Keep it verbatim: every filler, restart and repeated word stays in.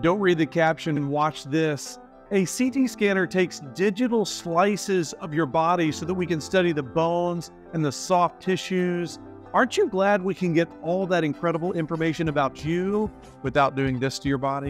Don't read the caption and watch this. A C T scanner takes digital slices of your body so that we can study the bones and the soft tissues. Aren't you glad we can get all that incredible information about you without doing this to your body?